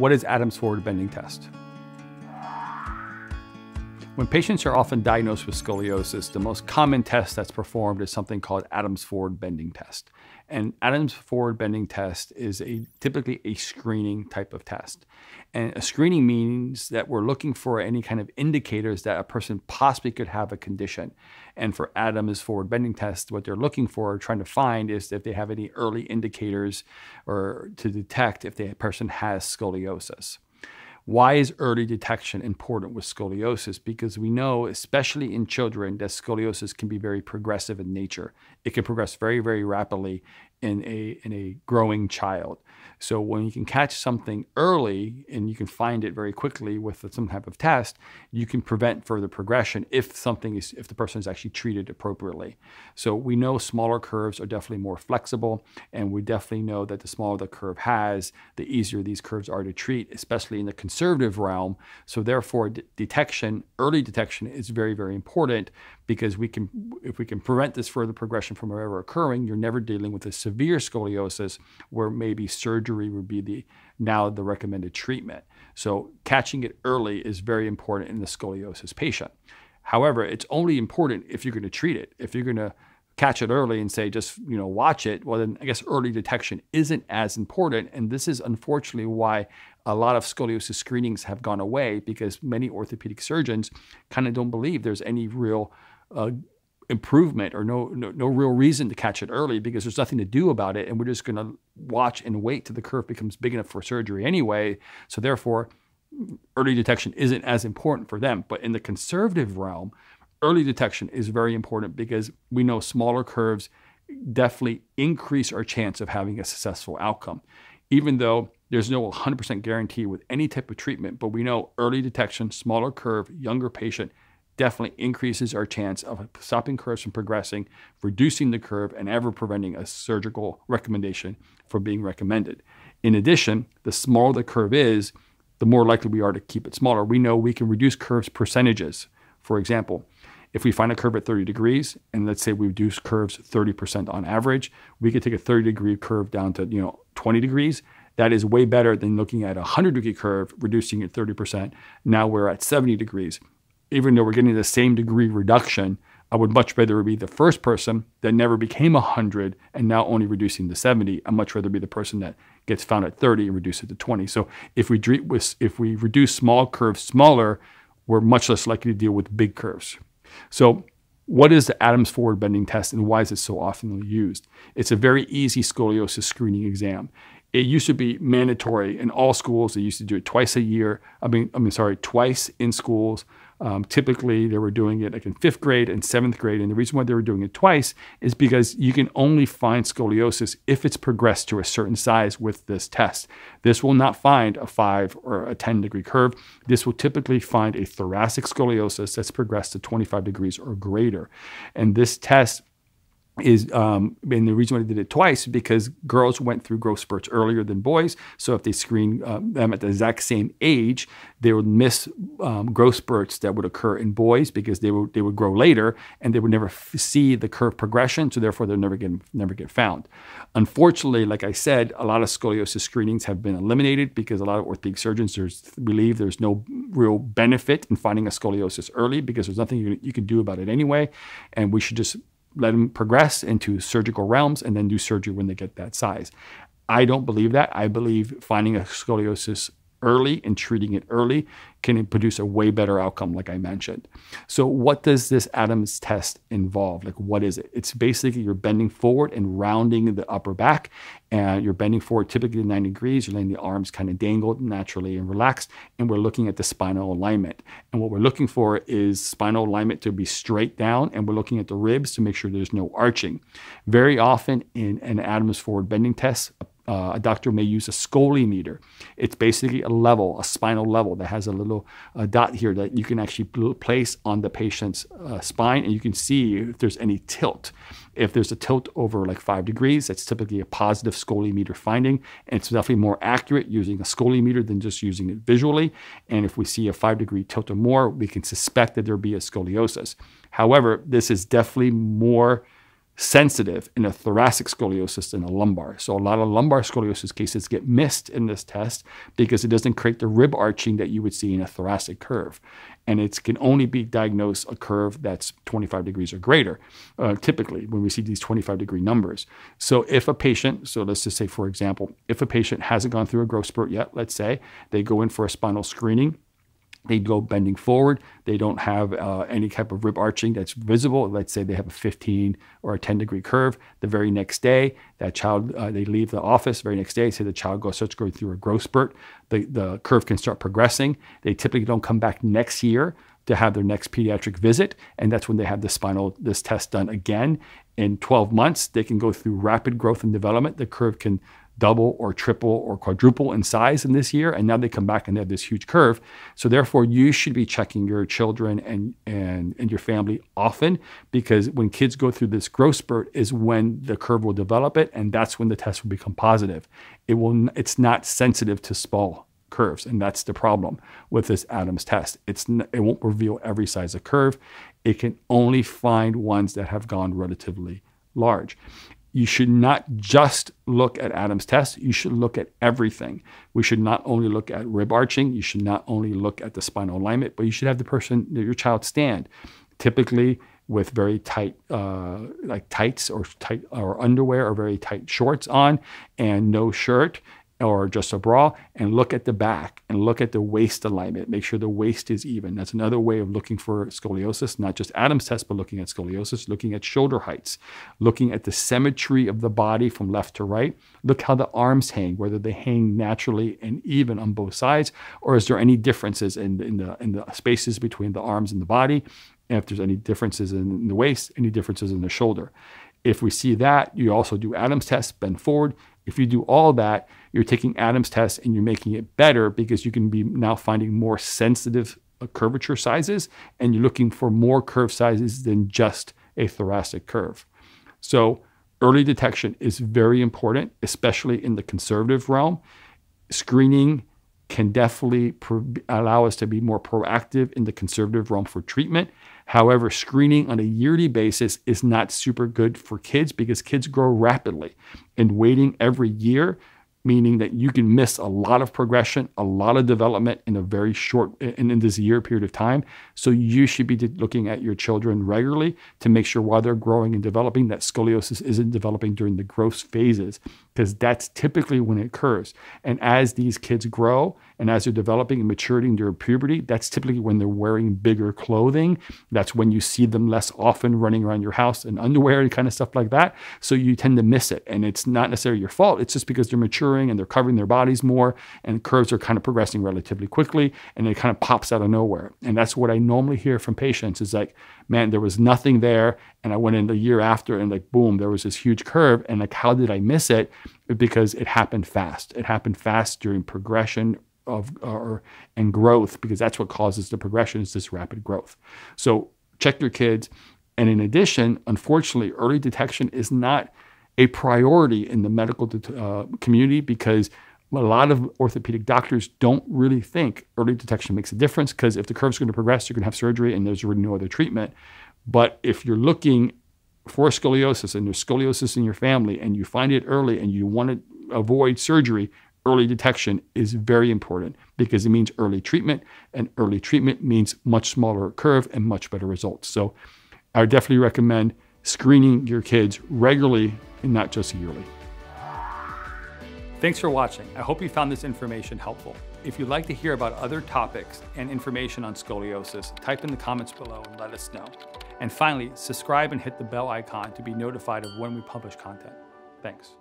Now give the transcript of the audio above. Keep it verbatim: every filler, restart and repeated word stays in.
What is Adam's Forward Bending Test? When patients are often diagnosed with scoliosis, the most common test that's performed is something called Adam's Forward Bending Test. And Adam's Forward Bending Test is a, typically a screening type of test. And a screening means that we're looking for any kind of indicators that a person possibly could have a condition. And for Adam's Forward Bending Test, what they're looking for, trying to find, is if they have any early indicators or to detect if the person has scoliosis. Why is early detection important with scoliosis? Because we know, especially in children, that scoliosis can be very progressive in nature. It can progress very, very rapidly in a, in a growing child. So when you can catch something early and you can find it very quickly with some type of test, you can prevent further progression if something is, if the person is actually treated appropriately. So we know smaller curves are definitely more flexible, and we definitely know that the smaller the curve has, the easier these curves are to treat, especially in the conservative realm. So therefore d detection, early detection is very, very important, because we can, if we can prevent this further progression from ever occurring, you're never dealing with a severe scoliosis where maybe surgery would be the now the recommended treatment. So catching it early is very important in the scoliosis patient. However, it's only important if you're going to treat it. If you're going to catch it early and say, just, you know, watch it, well, then I guess early detection isn't as important. And this is unfortunately why a lot of scoliosis screenings have gone away, because many orthopedic surgeons kind of don't believe there's any real uh, improvement or no, no no real reason to catch it early, because there's nothing to do about it, and we're just going to watch and wait till the curve becomes big enough for surgery anyway. So therefore, early detection isn't as important for them. But in the conservative realm, early detection is very important, because we know smaller curves definitely increase our chance of having a successful outcome, even though there's no one hundred percent guarantee with any type of treatment. But we know early detection, smaller curve, younger patient, definitely increases our chance of stopping curves from progressing, reducing the curve, and ever preventing a surgical recommendation from being recommended. In addition, the smaller the curve is, the more likely we are to keep it smaller. We know we can reduce curves percentages. For example, if we find a curve at thirty degrees, and let's say we reduce curves thirty percent on average, we could take a thirty degree curve down to, you know, twenty degrees. That is way better than looking at a one hundred degree curve, reducing it thirty percent. Now we're at seventy degrees. Even though we're getting the same degree reduction, I would much rather be the first person that never became one hundred and now only reducing to seventy. I'd much rather be the person that gets found at thirty and reduce it to twenty. So if we, if we reduce small curves smaller, we're much less likely to deal with big curves. So what is the Adam's Forward Bending Test, and why is it so often used? It's a very easy scoliosis screening exam. It used to be mandatory in all schools. They used to do it twice a year. I mean, I mean, sorry, twice in schools. Um, typically, they were doing it like in fifth grade and seventh grade. And the reason why they were doing it twice is because you can only find scoliosis if it's progressed to a certain size with this test. This will not find a five or a ten degree curve. This will typically find a thoracic scoliosis that's progressed to twenty-five degrees or greater. And this test is, um, and the reason why they did it twice, because girls went through growth spurts earlier than boys. So if they screened uh, them at the exact same age, they would miss um, growth spurts that would occur in boys, because they would, they would grow later and they would never f see the curve progression. So therefore, they'll never get, never get found. Unfortunately, like I said, a lot of scoliosis screenings have been eliminated because a lot of orthopedic surgeons there's, believe there's no real benefit in finding a scoliosis early, because there's nothing you, you can do about it anyway. And we should just let them progress into surgical realms and then do surgery when they get that size. I don't believe that. I believe finding a scoliosis early and treating it early can produce a way better outcome, like I mentioned. So what does this Adam's test involve? Like, what is it? It's basically you're bending forward and rounding the upper back, and you're bending forward typically to ninety degrees. You're letting the arms kind of dangled naturally and relaxed, and we're looking at the spinal alignment. And what we're looking for is spinal alignment to be straight down, and we're looking at the ribs to make sure there's no arching. Very often in an Adam's Forward Bending Test, Uh, a doctor may use a scoliometer. It's basically a level, a spinal level that has a little uh, dot here that you can actually place on the patient's uh, spine, and you can see if there's any tilt. If there's a tilt over like five degrees, that's typically a positive scoliometer finding, and it's definitely more accurate using a scoliometer than just using it visually. And if we see a five degree tilt or more, we can suspect that there'll be a scoliosis. However, this is definitely more sensitive in a thoracic scoliosis than a lumbar. So a lot of lumbar scoliosis cases get missed in this test because it doesn't create the rib arching that you would see in a thoracic curve. And it can only be diagnosed a curve that's twenty-five degrees or greater, uh, typically when we see these twenty-five degree numbers. So if a patient, so let's just say, for example, if a patient hasn't gone through a growth spurt yet, let's say, they go in for a spinal screening, they go bending forward, they don't have uh, any type of rib arching that's visible. Let's say they have a fifteen or a ten degree curve. The very next day, that child, uh, they leave the office. The very next day, say the child goes, starts going through a growth spurt. The, the curve can start progressing. They typically don't come back next year to have their next pediatric visit. And that's when they have the spinal, this test done again. In twelve months, they can go through rapid growth and development. The curve can double or triple or quadruple in size in this year. And now they come back and they have this huge curve. So therefore you should be checking your children and, and, and your family often, because when kids go through this growth spurt is when the curve will develop it. And that's when the test will become positive. It will, it's not sensitive to small curves. And that's the problem with this Adam's test. It's, it won't reveal every size of curve. It can only find ones that have gone relatively large. You should not just look at Adam's test. You should look at everything. We should not only look at rib arching. You should not only look at the spinal alignment, but you should have the person, your child, stand. Typically with very tight, uh, like tights or tight or underwear or very tight shorts on and no shirt or just a bra, and look at the back and look at the waist alignment. Make sure the waist is even. That's another way of looking for scoliosis, not just Adam's test, but looking at scoliosis, looking at shoulder heights, looking at the symmetry of the body from left to right. Look how the arms hang, whether they hang naturally and even on both sides, or is there any differences in, in, the, in the spaces between the arms and the body, and if there's any differences in the waist, any differences in the shoulder. If we see that, you also do Adam's test, bend forward. If you do all that, you're taking Adam's test and you're making it better because you can be now finding more sensitive curvature sizes and you're looking for more curve sizes than just a thoracic curve. So early detection is very important, especially in the conservative realm. Screening can definitely allow us to be more proactive in the conservative realm for treatment. However, screening on a yearly basis is not super good for kids because kids grow rapidly, and waiting every year, meaning that you can miss a lot of progression, a lot of development in a very short, and in this year period of time. So you should be looking at your children regularly to make sure while they're growing and developing that scoliosis isn't developing during the growth phases, because that's typically when it occurs. And as these kids grow, and as they're developing and maturing their puberty, that's typically when they're wearing bigger clothing. That's when you see them less often running around your house in underwear and kind of stuff like that. So you tend to miss it. And it's not necessarily your fault. It's just because they're maturing and they're covering their bodies more and curves are kind of progressing relatively quickly and it kind of pops out of nowhere. And that's what I normally hear from patients is like, man, there was nothing there. And I went in the year after and like, boom, there was this huge curve. And like, how did I miss it? Because it happened fast. It happened fast during progression of or and growth, because that's what causes the progression is this rapid growth. So check your kids. And in addition, unfortunately, early detection is not a priority in the medical uh, community because a lot of orthopedic doctors don't really think early detection makes a difference, because if the curve's going to progress, you're going to have surgery and there's really no other treatment. But if you're looking for scoliosis and there's scoliosis in your family and you find it early and you want to avoid surgery, early detection is very important because it means early treatment, and early treatment means much smaller curve and much better results. So I would definitely recommend screening your kids regularly and not just yearly. Thanks for watching. I hope you found this information helpful. If you'd like to hear about other topics and information on scoliosis, type in the comments below and let us know. And finally, subscribe and hit the bell icon to be notified of when we publish content. Thanks.